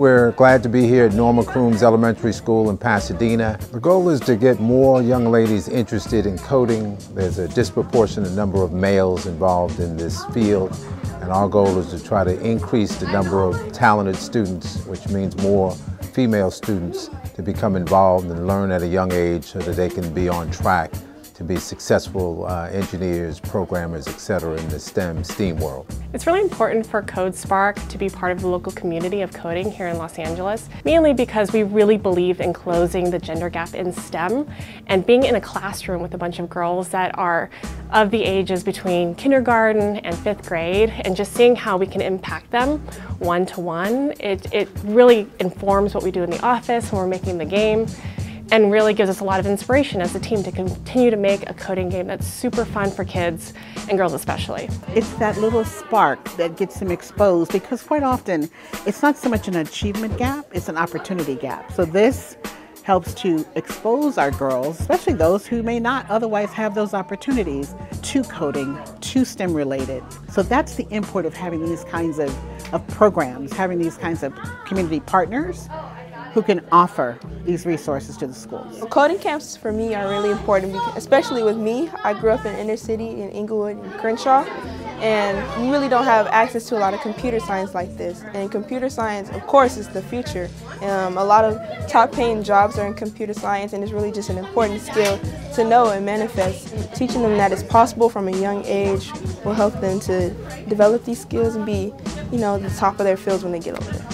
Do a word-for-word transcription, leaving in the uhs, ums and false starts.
We're glad to be here at Norma Coombs Elementary School in Pasadena. The goal is to get more young ladies interested in coding. There's a disproportionate number of males involved in this field, and our goal is to try to increase the number of talented students, which means more female students to become involved and learn at a young age so that they can be on track to be successful uh, engineers, programmers, et cetera, in the STEM, STEAM world. It's really important for CodeSpark to be part of the local community of coding here in Los Angeles, mainly because we really believe in closing the gender gap in STEM, and being in a classroom with a bunch of girls that are of the ages between kindergarten and fifth grade, and just seeing how we can impact them one-to-one, it, it really informs what we do in the office when we're making the game, and really gives us a lot of inspiration as a team to continue to make a coding game that's super fun for kids, and girls especially. It's that little spark that gets them exposed, because quite often it's not so much an achievement gap, it's an opportunity gap. So this helps to expose our girls, especially those who may not otherwise have those opportunities, to coding, to STEM related. So that's the import of having these kinds of, of programs, having these kinds of community partners who can offer these resources to the schools. Coding camps for me are really important, because, especially with me, I grew up in inner city in Inglewood and Crenshaw, and you really don't have access to a lot of computer science like this. And computer science, of course, is the future. Um, a lot of top-paying jobs are in computer science, and it's really just an important skill to know and manifest. Teaching them that it's possible from a young age will help them to develop these skills and be, you know, the top of their fields when they get older.